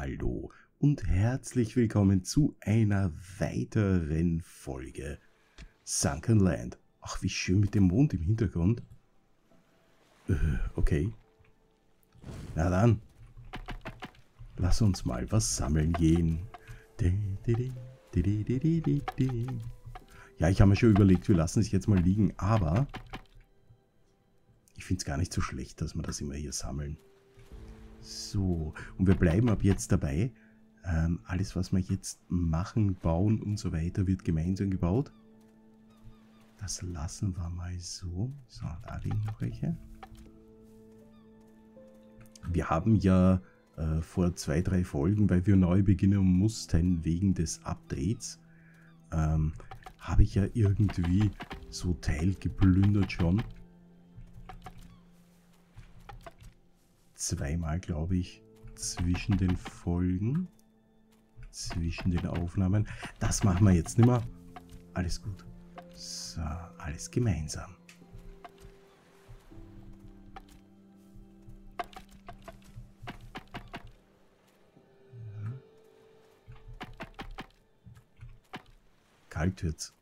Hallo und herzlich willkommen zu einer weiteren Folge Sunken Land. Ach, wie schön mit dem Mond im Hintergrund. Okay. Na dann. Lass uns mal was sammeln gehen. Ja, ich habe mir schon überlegt, wir lassen es jetzt mal liegen, aber ich finde es gar nicht so schlecht, dass wir das immer hier sammeln. So, und wir bleiben ab jetzt dabei. Alles, was wir jetzt machen, bauen und so weiter, wird gemeinsam gebaut. Das lassen wir mal so. So, da liegen noch welche. Wir haben ja vor 2-3 Folgen, weil wir neu beginnen mussten wegen des Updates, habe ich ja irgendwie so teilgeplündert schon. Zweimal, glaube ich, zwischen den Folgen, zwischen den Aufnahmen. Das machen wir jetzt nicht mehr. Alles gut. So, alles gemeinsam. Kalt wird's.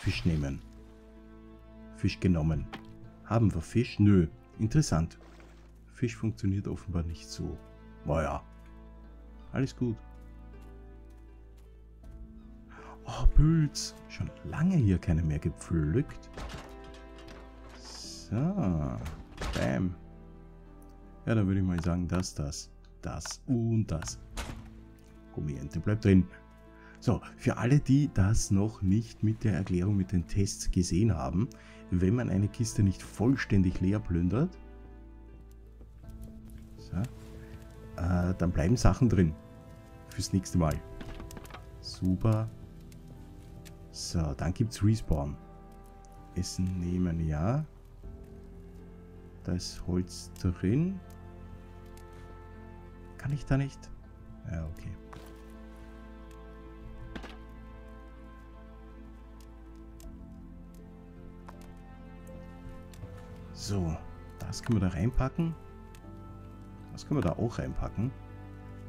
Fisch nehmen. Fisch genommen. Haben wir Fisch? Nö. Interessant. Fisch funktioniert offenbar nicht so. Naja, alles gut. Oh, Pilz. Schon lange hier keine mehr gepflückt. So. Bam. Ja, dann würde ich mal sagen, das und das. Gummiente bleibt drin. So, für alle, die das noch nicht mit der Erklärung mit den Tests gesehen haben, wenn man eine Kiste nicht vollständig leer plündert, dann bleiben Sachen drin. Fürs nächste Mal. Super. So, dann gibt's Respawn. Essen nehmen, ja. Da ist Holz drin. Kann ich da nicht? Ja, okay. So, das können wir da reinpacken. Das können wir da auch reinpacken.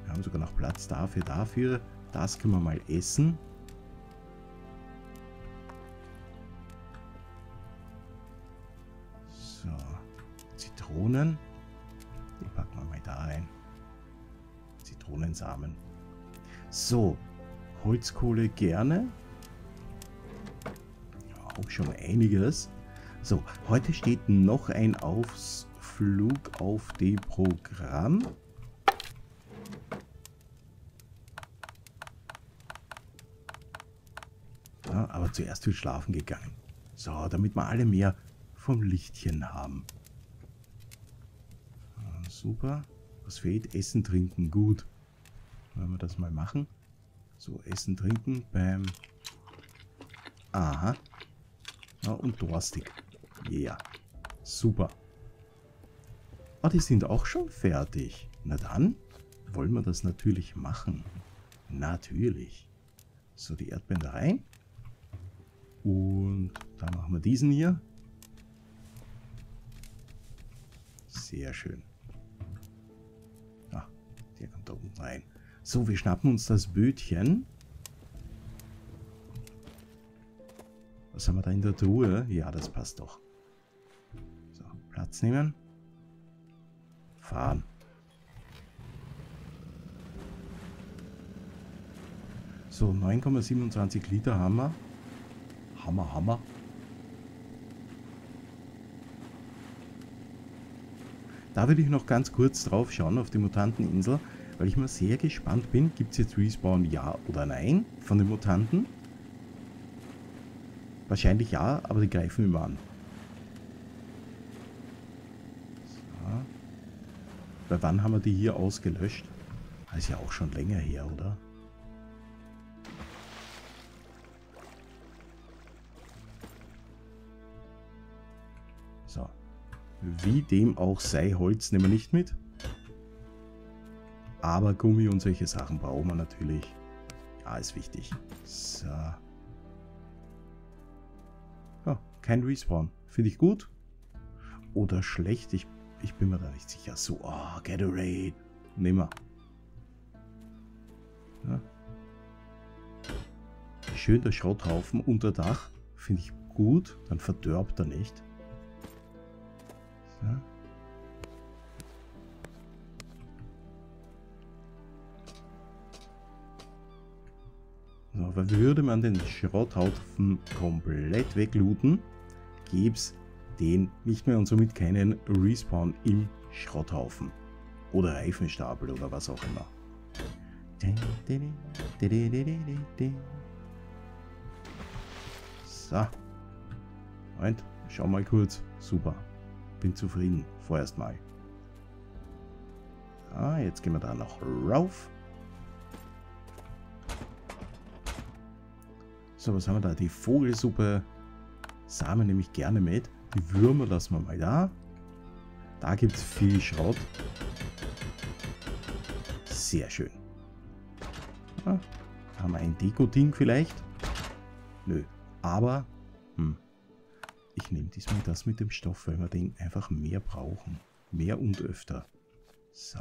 Wir haben sogar noch Platz dafür, Das können wir mal essen. So, Zitronen. Die packen wir mal da rein. Zitronensamen. So, Holzkohle gerne. Auch schon einiges. So, heute steht noch ein Ausflug auf dem Programm. Ja, aber zuerst wird schlafen gegangen. So, damit wir alle mehr vom Lichtchen haben. Ja, super. Was fehlt? Essen, trinken. Gut. Wollen wir das mal machen? So, Essen, trinken. Bam. Aha. Ja, und durstig. Ja, yeah. Super. Ah, die sind auch schon fertig. Na dann wollen wir das natürlich machen. Natürlich. So, die Erdbeeren da rein. Und dann machen wir diesen hier. Sehr schön. Ah, der kommt da oben rein. So, wir schnappen uns das Bötchen. Was haben wir da in der Truhe? Ja, das passt doch. So, Platz nehmen. Fahren. So, 9,27 Liter haben wir. Hammer. Da würde ich noch ganz kurz drauf schauen, auf die Mutanteninsel, weil ich mal sehr gespannt bin. Gibt es jetzt Respawn, ja oder nein, von den Mutanten? Wahrscheinlich ja, aber die greifen immer an. So. Bei wann haben wir die hier ausgelöscht? Das ist ja auch schon länger her, oder? So. Wie dem auch sei, Holz nehmen wir nicht mit. Aber Gummi und solche Sachen brauchen wir natürlich. Ja, ist wichtig. So. Kein Respawn. Finde ich gut. Oder schlecht. Ich bin mir da nicht sicher. So, oh, Gatorade. Nehmen wir. Ja. Schön der Schrotthaufen unter Dach. Finde ich gut. Dann verdörbt er nicht. Ja. So, aber würde man den Schrotthaufen komplett weglooten, gäbe es den nicht mehr und somit keinen Respawn im Schrotthaufen. Oder Reifenstapel oder was auch immer. So. Moment, schau mal kurz. Super. Bin zufrieden. Vorerst mal. Ah, jetzt gehen wir da noch rauf. So, was haben wir da? Die Vogelsuppe. Samen nehme ich gerne mit. Die Würmer lassen wir mal da. Da gibt es viel Schrott. Sehr schön. Ja, haben wir ein Deko-Ding vielleicht? Nö. Aber, ich nehme diesmal das mit dem Stoff, weil wir den einfach mehr brauchen. Mehr und öfter. So.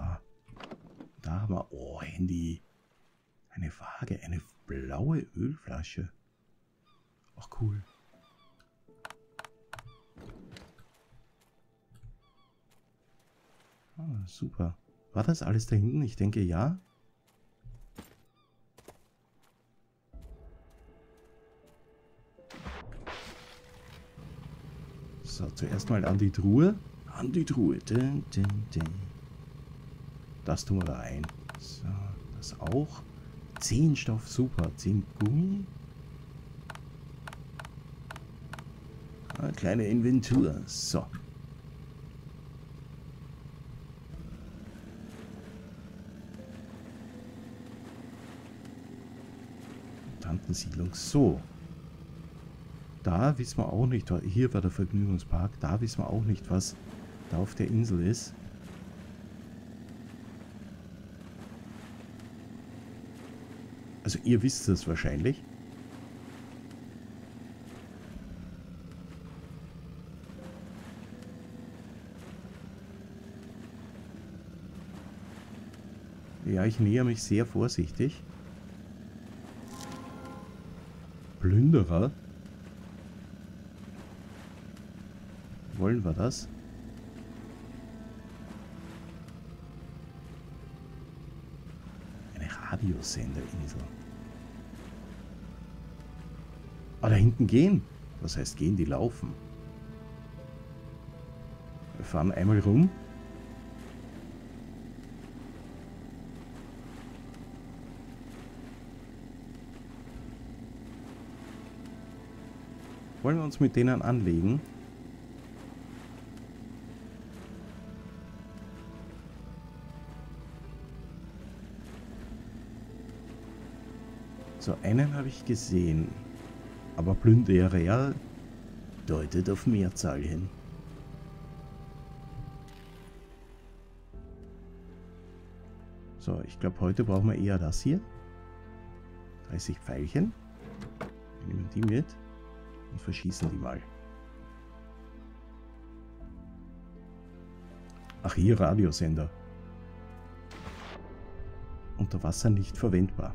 Da haben wir, oh, Handy. Eine Waage, eine blaue Ölflasche. Ach, cool. Ah, super. War das alles da hinten? Ich denke, ja. So, zuerst mal an die Truhe. An die Truhe. Das tun wir da rein. So, das auch. 10 Stoff, super. 10 Gummi. Eine kleine Inventur. So. Tantensiedlung. So. Da wissen wir auch nicht, hier war der Vergnügungspark, da wissen wir auch nicht, was da auf der Insel ist. Also ihr wisst es wahrscheinlich. Ja, ich näher mich sehr vorsichtig. Plünderer? Wollen wir das? Eine Radiosenderinsel. Ah, da hinten gehen. Was heißt gehen? Die laufen. Wir fahren einmal rum. Wollen wir uns mit denen anlegen? So, einen habe ich gesehen, aber Plünderer deutet auf Mehrzahl hin. So, ich glaube, heute brauchen wir eher das hier. 30 Pfeilchen. Wir nehmen die mit und verschießen die mal. Ach, hier Radiosender. Unter Wasser nicht verwendbar.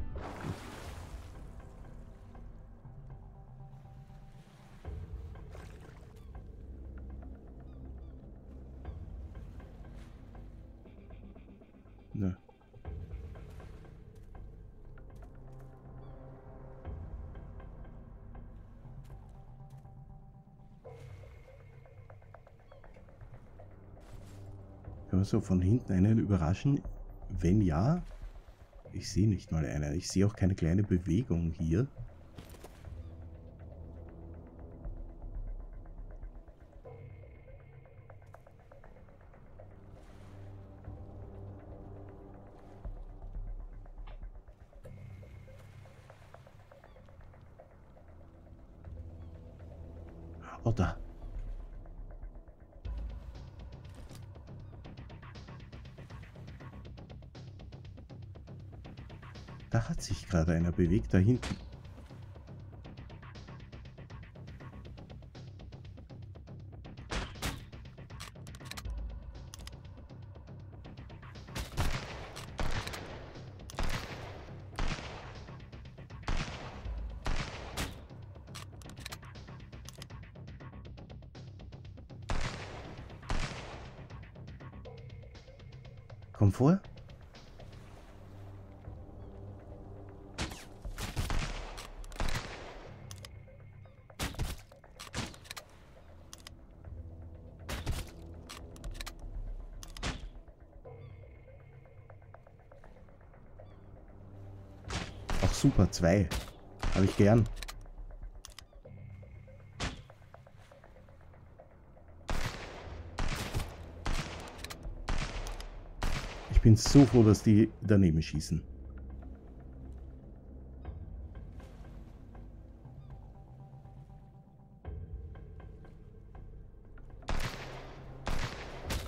So, von hinten einen überraschen? Wenn ja, ich sehe nicht mal einen. Ich sehe auch keine kleine Bewegung hier. Oh, da. Da hat sich gerade einer bewegt, da hinten. Komm vor. Ach super, zwei. Habe ich gern. Ich bin so froh, dass die daneben schießen. Habe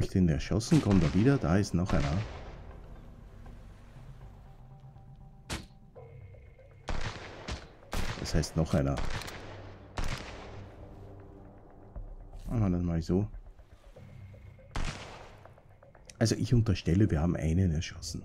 ich den erschossen? Kommt er wieder? Da ist noch einer. Das heißt noch einer. Ah, dann mache ich so. Also ich unterstelle, wir haben einen erschossen.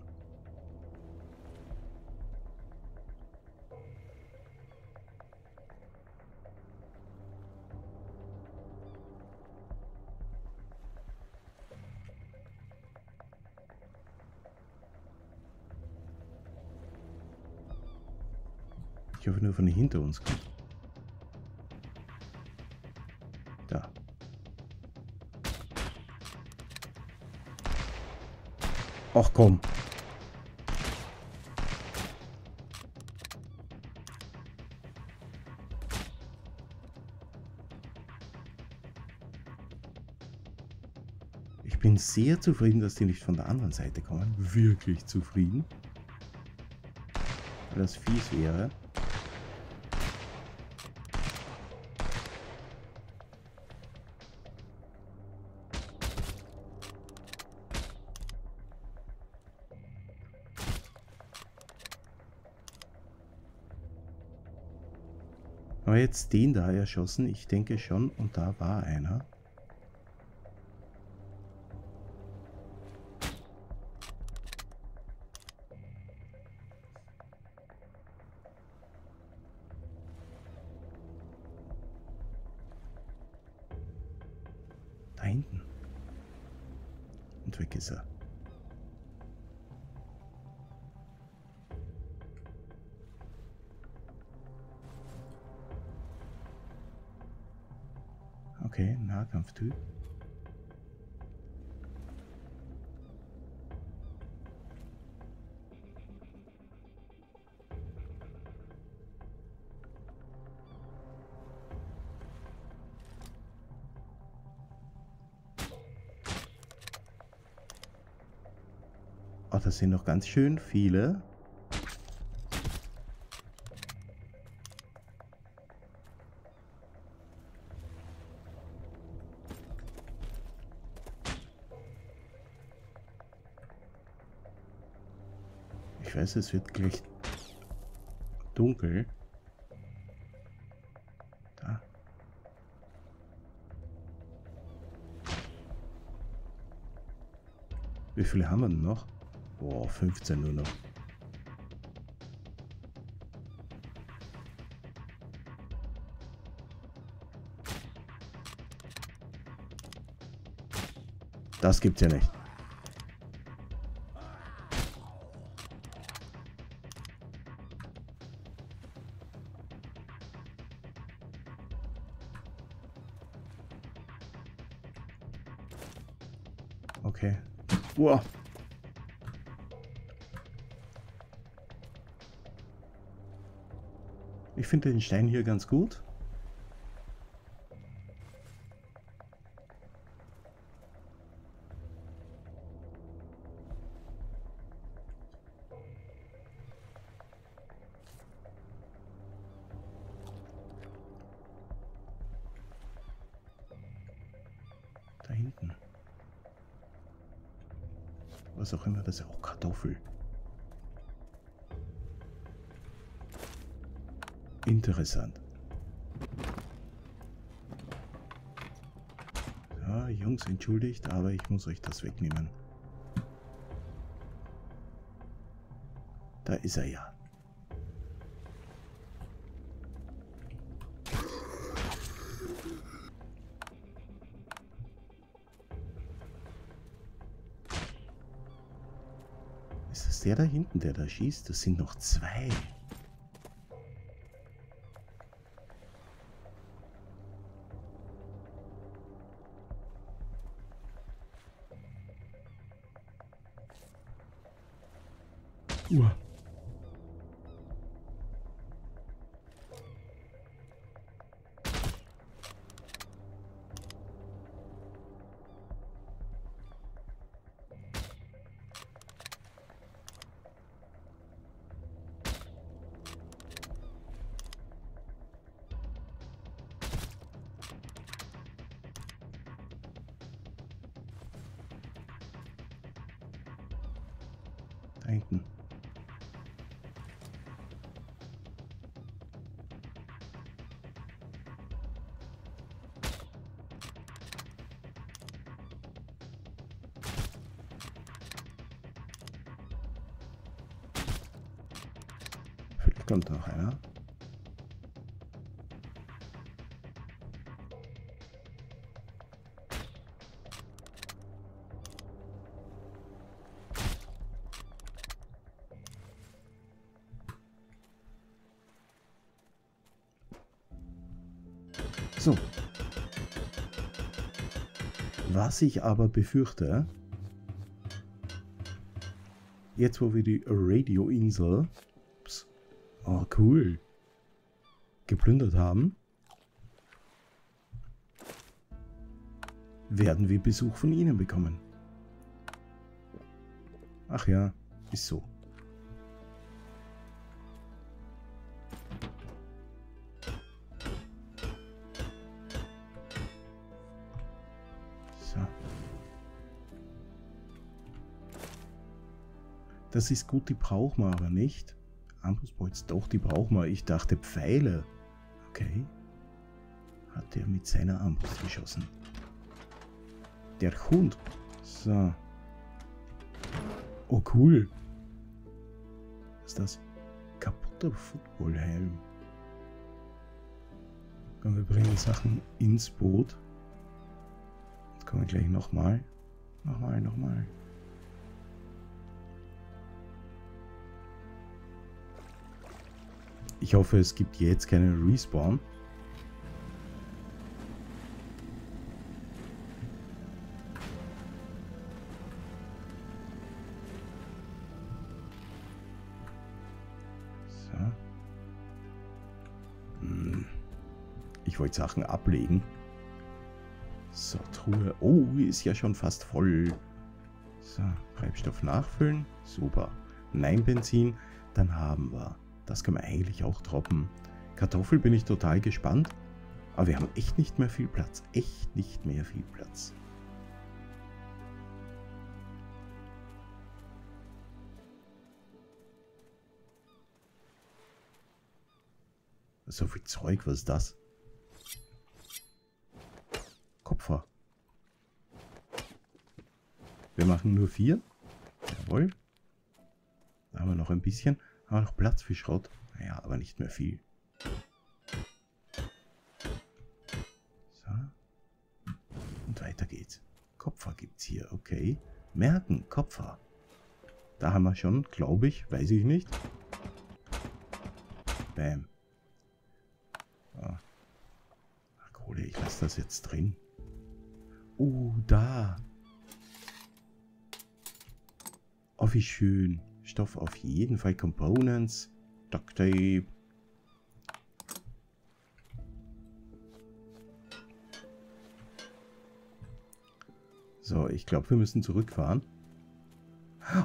Ich hoffe nur, von hinter uns kommt. Da. Ach komm. Ich bin sehr zufrieden, dass die nicht von der anderen Seite kommen. Wirklich zufrieden. Weil das fies wäre. Aber jetzt den da erschossen, ich denke schon, und da war einer. Da hinten. Und weg ist er. Okay, Nahkampftyp. Oh, das sind noch ganz schön viele. Ich weiß, es wird gleich dunkel. Da. Wie viele haben wir denn noch? Boah, 15 nur noch. Das gibt's ja nicht. Okay. Wow. Ich finde den Stein hier ganz gut. Da hinten. Was auch immer, das ist auch Kartoffel. Interessant. Ja, Jungs, entschuldigt, aber ich muss euch das wegnehmen. Da ist er ja. Ist das der da hinten, der da schießt? Das sind noch zwei. Da hinten. Vielleicht kommt noch einer. So. Was ich aber befürchte, jetzt wo wir die Radio Insel, oh cool, geplündert haben, werden wir Besuch von ihnen bekommen. Ach ja, ist so. Das ist gut, die braucht man aber nicht. Ambusbolz, doch, die braucht man. Ich dachte Pfeile. Okay. Hat er mit seiner Ambus geschossen. Der Hund. So. Oh, cool. Was ist das? Kaputter Footballhelm. Und wir bringen Sachen ins Boot. Jetzt kommen wir gleich nochmal. Nochmal. Ich hoffe, es gibt jetzt keinen Respawn. So. Hm. Ich wollte Sachen ablegen. So, Truhe. Oh, ist ja schon fast voll. So, Treibstoff nachfüllen. Super. Nein, Benzin. Dann haben wir. Das kann man eigentlich auch droppen. Kartoffel bin ich total gespannt. Aber wir haben echt nicht mehr viel Platz. So viel Zeug, was ist das? Kupfer. Wir machen nur 4. Jawohl. Da haben wir noch ein bisschen. Haben wir noch Platz für Schrott? Naja, aber nicht mehr viel. So. Und weiter geht's. Kupfer gibt's hier, okay. Merken, Kupfer. Da haben wir schon, glaube ich, weiß ich nicht. Bam. Ah. Ach, Kohle, ich lasse das jetzt drin. Oh, da. Oh, wie schön. Stoff auf jeden Fall, Components, Duct Tape. So, ich glaube, wir müssen zurückfahren.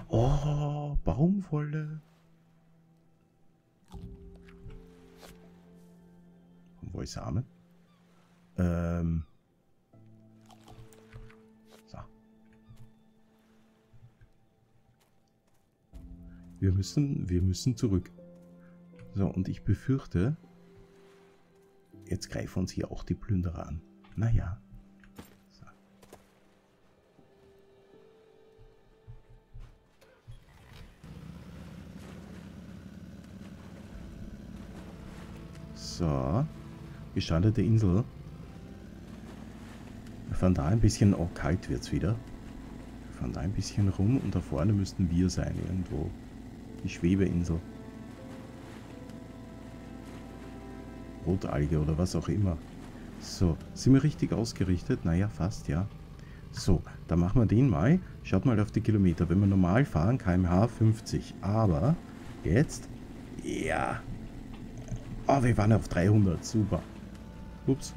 Oh, Baumwolle. Baumwollsamen. Wir müssen zurück. So, und ich befürchte, jetzt greifen uns hier auch die Plünderer an. Naja. So. So. Gestandete Insel. Von da ein bisschen, oh, kalt wird es wieder. Von da ein bisschen rum und da vorne müssten wir sein, irgendwo. Die Schwebeinsel. Rotalge oder was auch immer. So, sind wir richtig ausgerichtet? Naja, fast, ja. So, dann machen wir den mal. Schaut mal auf die Kilometer. Wenn wir normal fahren, km/h 50. Aber jetzt, ja. Oh, wir waren auf 300. Super. Ups.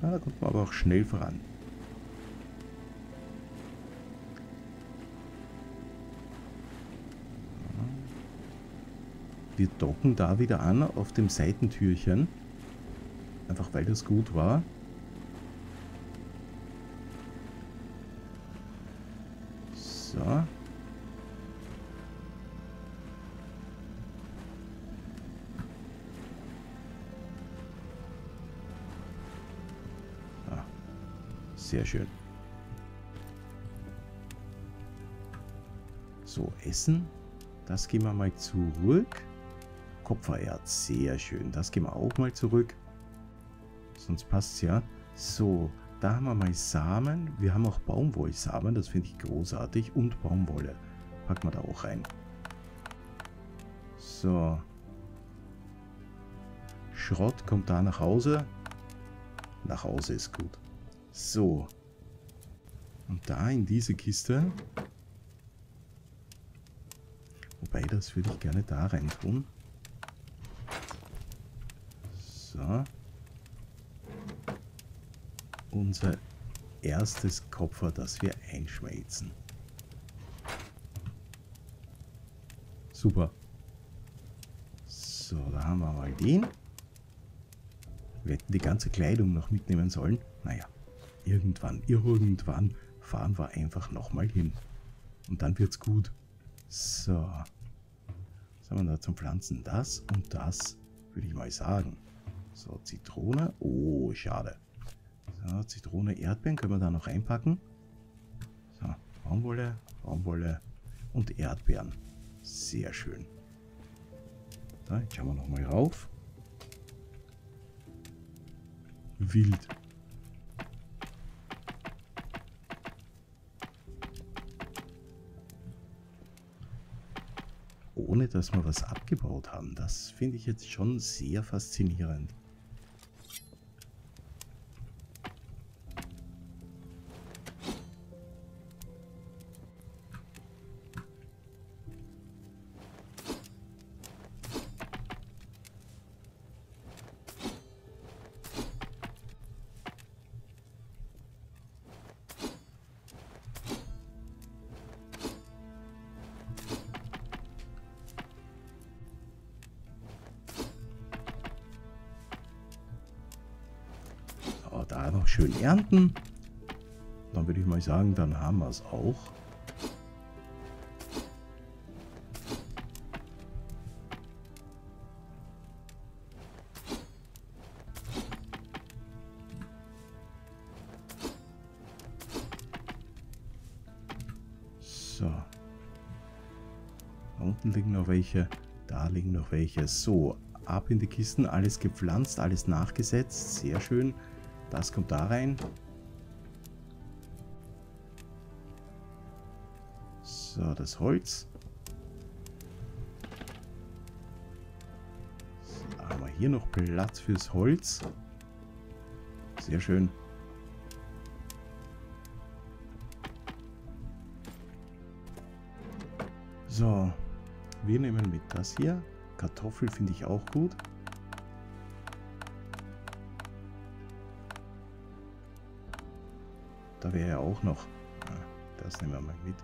Da kommt man aber auch schnell voran. Wir docken da wieder an auf dem Seitentürchen. Einfach weil das gut war. So. Ah, sehr schön. So, Essen. Das gehen wir mal zurück. Kupfererz, sehr schön. Das gehen wir auch mal zurück. Sonst passt es ja. So, da haben wir mal Samen. Wir haben auch Baumwollsamen, das finde ich großartig. Und Baumwolle. Packen wir da auch rein. So. Schrott kommt da nach Hause. Nach Hause ist gut. So. Und da in diese Kiste. Wobei, das würde ich gerne da rein tun. So. Unser erstes Kupfer, das wir einschmelzen. Super. So, da haben wir mal den. Wir hätten die ganze Kleidung noch mitnehmen sollen. Naja, irgendwann fahren wir einfach nochmal hin. Und dann wird's gut. So. Was haben wir da zum Pflanzen? Das und das, würde ich mal sagen. So, Zitrone. Oh, schade. So, Zitrone, Erdbeeren können wir da noch reinpacken. So, Baumwolle und Erdbeeren. Sehr schön. Da, jetzt schauen wir nochmal rauf. Wild. Ohne, dass wir was abgebaut haben. Das finde ich jetzt schon sehr faszinierend. Da noch schön ernten. Dann würde ich mal sagen, dann haben wir es auch. So. Da unten liegen noch welche. Da liegen noch welche. So, ab in die Kisten. Alles gepflanzt, alles nachgesetzt. Sehr schön. Das kommt da rein. So, das Holz. Da haben wir hier noch Platz fürs Holz. Sehr schön. So, wir nehmen mit das hier. Kartoffel finde ich auch gut. Da wäre ja auch noch. Das nehmen wir mal mit.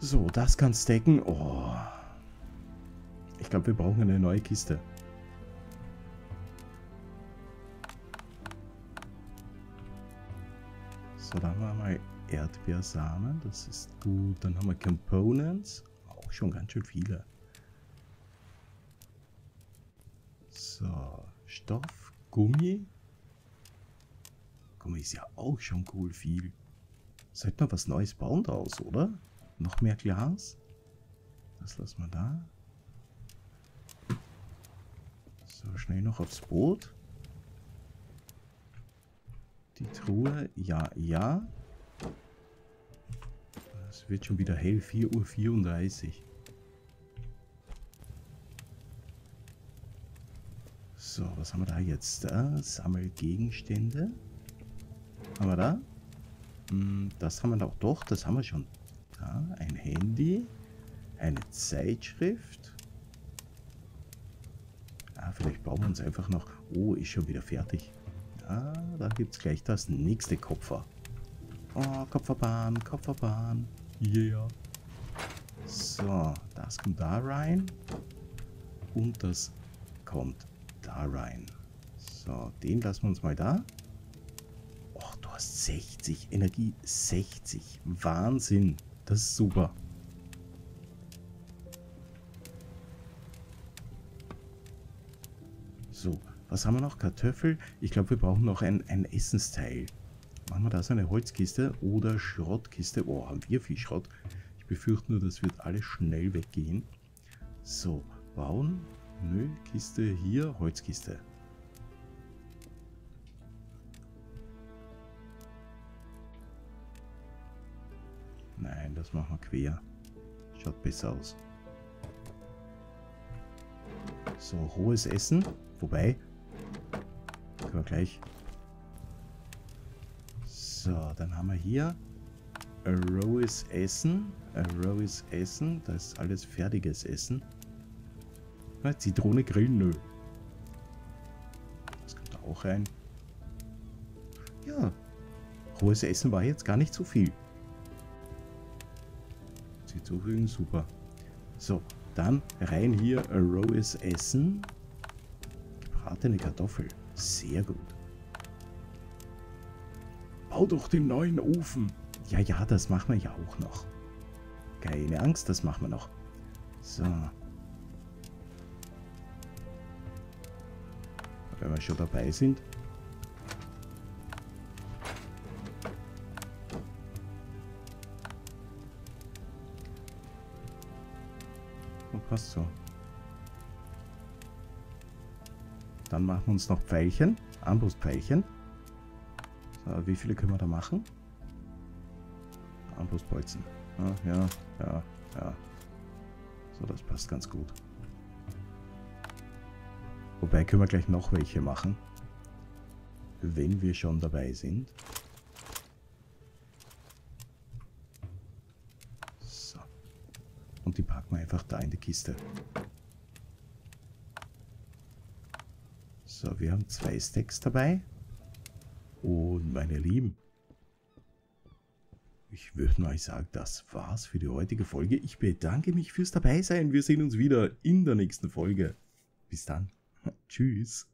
So, das kann stacken. Oh. Ich glaube, wir brauchen eine neue Kiste. So, dann haben wir mal Erdbeersamen. Das ist gut. Dann haben wir Components. Auch schon ganz schön viele. So. Stoff, Gummi. Gummi ist ja auch schon cool viel. Sollten wir was Neues bauen draus, oder? Noch mehr Glas? Das lassen wir da. So, schnell noch aufs Boot. Die Truhe, ja, ja. Es wird schon wieder hell, 4:34 Uhr. So, was haben wir da jetzt? Sammelgegenstände. Haben wir da? Das haben wir da auch. Doch, das haben wir schon. Da, ein Handy. Eine Zeitschrift. Ah, vielleicht bauen wir uns einfach noch... Oh, ist schon wieder fertig. Ah, da gibt es gleich das nächste Kupfer. Oh, Kupferbahn, Kupferbahn. Yeah. So, das kommt da rein. Und das kommt da rein. So, den lassen wir uns mal da. Och, du hast 60. Energie 60. Wahnsinn. Das ist super. So, was haben wir noch? Kartoffel. Ich glaube, wir brauchen noch ein Essensteil. Machen wir da so eine Holzkiste oder Schrottkiste. Oh, haben wir viel Schrott. Ich befürchte nur, das wird alles schnell weggehen. So, bauen. Nö, Kiste hier, Holzkiste. Nein, das machen wir quer. Schaut besser aus. So, rohes Essen. Wobei, können wir gleich. So, dann haben wir hier rohes Essen. Rohes Essen, das ist alles fertiges Essen. Zitrone grillen, nö. Das kommt da auch rein. Ja, rohes Essen war jetzt gar nicht so viel. Hinzufügen, super. So, dann rein hier rohes Essen. Gebratene Kartoffel. Sehr gut. Bau doch den neuen Ofen. Ja, ja, das machen wir ja auch noch. Keine Angst, das machen wir noch. So. Wenn wir schon dabei sind. Und passt so. Dann machen wir uns noch Pfeilchen, Armbrustpfeilchen. So, wie viele können wir da machen? Armbrustbolzen. Ja, ja, ja, ja. So, das passt ganz gut. Wobei können wir gleich noch welche machen, wenn wir schon dabei sind. So. Und die packen wir einfach da in die Kiste. So, wir haben 2 Stacks dabei. Und meine Lieben, ich würde mal sagen, das war's für die heutige Folge. Ich bedanke mich fürs Dabeisein. Wir sehen uns wieder in der nächsten Folge. Bis dann. Tschüss.